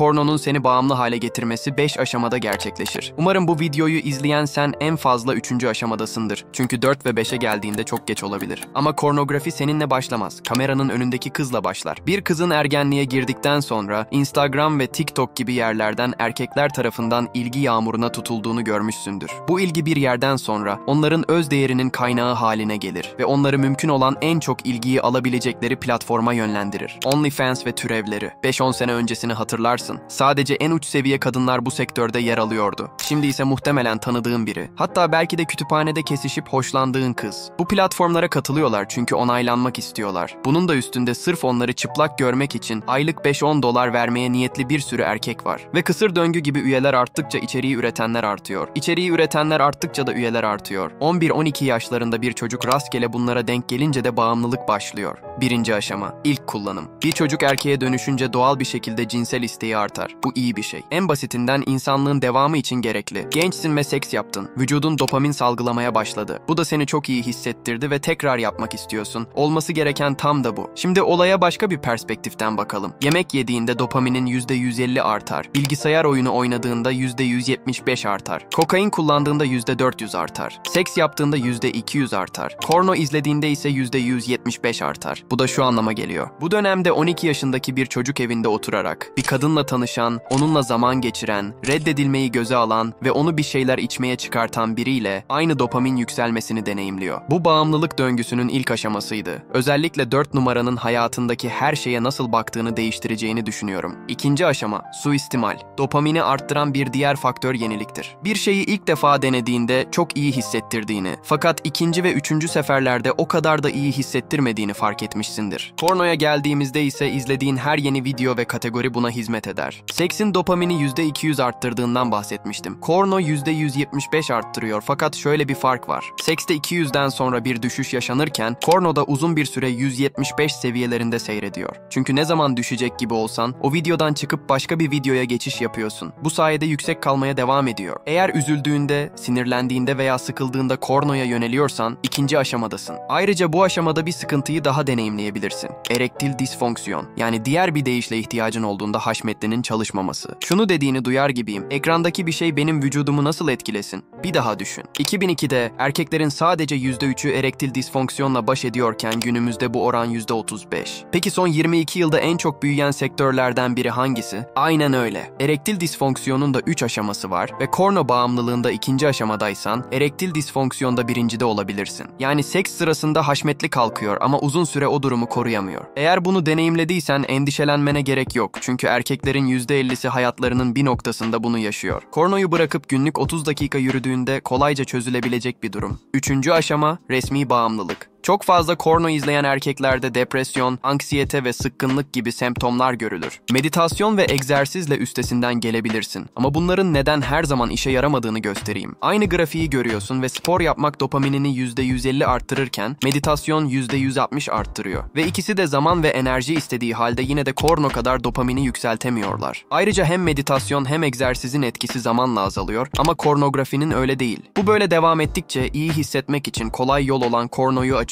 pornonun seni bağımlı hale getirmesi 5 aşamada gerçekleşir. Umarım bu videoyu izleyen sen en fazla 3. aşamadasındır. Çünkü 4 ve 5'e geldiğinde çok geç olabilir. Ama pornografi seninle başlamaz. Kameranın önündeki kızla başlar. Bir kızın ergenliğe girdikten sonra Instagram ve TikTok gibi yerlerden erkekler tarafından ilgi yağmuruna tutulduğunu görmüşsündür. Bu ilgi bir yerden sonra onların öz değerinin kaynağı haline gelir ve onları mümkün olan en çok ilgiyi alabilecekleri platforma yönlendirir. OnlyFans ve türevleri. 5-10 sene öncesini hatırlarsın. Sadece en uç seviye kadınlar bu sektörde yer alıyordu. Şimdi ise muhtemelen tanıdığın biri. Hatta belki de kütüphanede kesişip hoşlandığın kız. Bu platformlara katılıyorlar çünkü onaylanmak istiyorlar. Bunun da üstünde sırf onları çıplak görmek için aylık 5-10 dolar vermeye niyetli bir sürü erkek var. Ve kısır döngü gibi üyeler arttıkça içeriği üretenler artıyor. İçeriği üretenler arttıkça da üyeler artıyor. 11-12 yaşlarında bir çocuk rastgele bunlara denk gelince de bağımlılık başlıyor. 1. aşama. İlk kullanım. Bir çocuk erkeğe dönüşünce doğal bir şekilde cinsel isteği artar. Bu iyi bir şey. En basitinden insanlığın devamı için gerekli. Gençsin ve seks yaptın. Vücudun dopamin salgılamaya başladı. Bu da seni çok iyi hissettirdi ve tekrar yapmak istiyorsun. Olması gereken tam da bu. Şimdi olaya başka bir perspektiften bakalım. Yemek yediğinde dopaminin %150 artar. Bilgisayar oyunu oynadığında %175 artar. Kokain kullandığında %400 artar. Seks yaptığında %200 artar. Porno izlediğinde ise %175 artar. Bu da şu anlama geliyor. Bu dönemde 12 yaşındaki bir çocuk evinde oturarak bir kadınla tanışan, onunla zaman geçiren, reddedilmeyi göze alan ve onu bir şeyler içmeye çıkartan biriyle aynı dopamin yükselmesini deneyimliyor. Bu bağımlılık döngüsünün ilk aşamasıydı. Özellikle 4 numaranın hayatındaki her şeye nasıl baktığını değiştireceğini düşünüyorum. 2. aşama. Suistimal. Dopamini arttıran bir diğer faktör yeniliktir. Bir şeyi ilk defa denediğinde çok iyi hissettirdiğini, fakat 2. ve 3. seferlerde o kadar da iyi hissettirmediğini fark etmişsindir. Pornoya geldiğimizde ise izlediğin her yeni video ve kategori buna hizmet eder. Seksin dopamini %200 arttırdığından bahsetmiştim. Porno %175 arttırıyor, fakat şöyle bir fark var. Sekste 200'den sonra bir düşüş yaşanırken, pornoda uzun bir süre 175 seviyelerinde seyrediyor. Çünkü ne zaman düşecek gibi olsan, o videodan çıkıp başka bir videoya geçiş yapıyorsun. Bu sayede yüksek kalmaya devam ediyor. Eğer üzüldüğünde, sinirlendiğinde veya sıkıldığında pornoya yöneliyorsan, 2. aşamadasın. Ayrıca bu aşamada bir sıkıntıyı daha deneyimleyebilirsin. Erektil disfonksiyon, yani diğer bir deyişle ihtiyacın olduğunda haşmetlinin çalışmaması. Şunu dediğini duyar gibiyim. Ekrandaki bir şey benim vücudumu nasıl etkilesin? Bir daha düşün. 2002'de erkeklerin sadece %3'ü erektil disfonksiyonla baş ediyorken günümüzde bu oran %35. Peki son 22 yılda en çok büyüyen sektörlerden biri hangisi? Aynen öyle. Erektil disfonksiyonun da 3 aşaması var ve porno bağımlılığında 2. aşamadaysan erektil disfonksiyonda 1.de olabilirsin. Yani seks sırasında haşmetli kalkıyor ama uzun süre o durumu koruyamıyor. Eğer bunu deneyimlediysen endişelenmene gerek yok. Çünkü erkeklerin %50'si hayatlarının bir noktasında bunu yaşıyor. Pornoyu bırakıp günlük 30 dakika yürüdüğünde kolayca çözülebilecek bir durum. 3. aşama resmi bağımlılık. Çok fazla porno izleyen erkeklerde depresyon, anksiyete ve sıkkınlık gibi semptomlar görülür. Meditasyon ve egzersizle üstesinden gelebilirsin. Ama bunların neden her zaman işe yaramadığını göstereyim. Aynı grafiği görüyorsun ve spor yapmak dopaminini %150 arttırırken meditasyon %160 arttırıyor. Ve ikisi de zaman ve enerji istediği halde yine de porno kadar dopamini yükseltemiyorlar. Ayrıca hem meditasyon hem egzersizin etkisi zamanla azalıyor ama pornografinin öyle değil. Bu böyle devam ettikçe iyi hissetmek için kolay yol olan pornoyu açıyorsun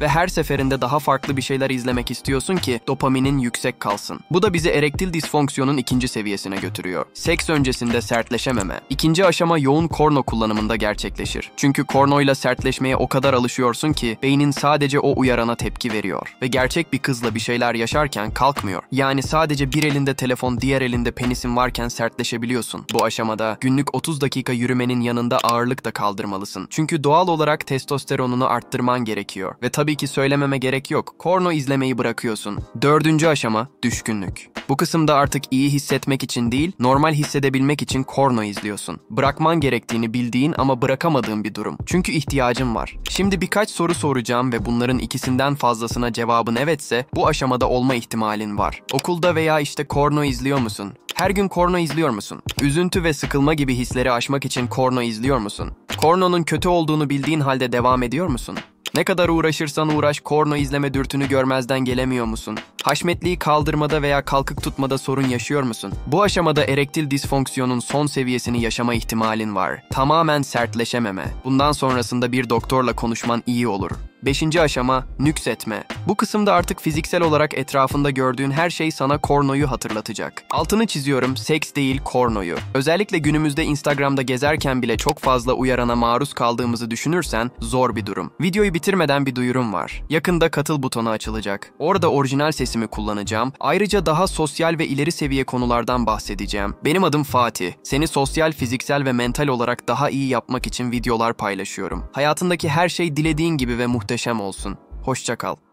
ve her seferinde daha farklı bir şeyler izlemek istiyorsun ki dopaminin yüksek kalsın. Bu da bizi erektil disfonksiyonun 2. seviyesine götürüyor. Seks öncesinde sertleşememe. 2. aşama yoğun porno kullanımında gerçekleşir. Çünkü pornoyla sertleşmeye o kadar alışıyorsun ki beynin sadece o uyarana tepki veriyor. Ve gerçek bir kızla bir şeyler yaşarken kalkmıyor. Yani sadece bir elinde telefon, diğer elinde penisin varken sertleşebiliyorsun. Bu aşamada günlük 30 dakika yürümenin yanında ağırlık da kaldırmalısın. Çünkü doğal olarak testosteronunu arttırman gerekiyor. Ve tabii ki söylememe gerek yok. Porno izlemeyi bırakıyorsun. 4. aşama düşkünlük. Bu kısımda artık iyi hissetmek için değil, normal hissedebilmek için porno izliyorsun. Bırakman gerektiğini bildiğin ama bırakamadığın bir durum. Çünkü ihtiyacın var. Şimdi birkaç soru soracağım ve bunların ikisinden fazlasına cevabın evetse bu aşamada olma ihtimalin var. Okulda veya işte porno izliyor musun? Her gün porno izliyor musun? Üzüntü ve sıkılma gibi hisleri aşmak için porno izliyor musun? Pornonun kötü olduğunu bildiğin halde devam ediyor musun? Ne kadar uğraşırsan uğraş, porno izleme dürtünü görmezden gelemiyor musun? Haşmetliği kaldırmada veya kalkık tutmada sorun yaşıyor musun? Bu aşamada erektil disfonksiyonun son seviyesini yaşama ihtimalin var. Tamamen sertleşememe. Bundan sonrasında bir doktorla konuşman iyi olur. 5. aşama, nüksetme. Bu kısımda artık fiziksel olarak etrafında gördüğün her şey sana kornoyu hatırlatacak. Altını çiziyorum, seks değil kornoyu. Özellikle günümüzde Instagram'da gezerken bile çok fazla uyarana maruz kaldığımızı düşünürsen zor bir durum. Videoyu bitirmeden bir duyurum var. Yakında katıl butonu açılacak. Orada orijinal sesimi kullanacağım. Ayrıca daha sosyal ve ileri seviye konulardan bahsedeceğim. Benim adım Fatih. Seni sosyal, fiziksel ve mental olarak daha iyi yapmak için videolar paylaşıyorum. Hayatındaki her şey dilediğin gibi ve muhteşem olsun. Hoşça kal.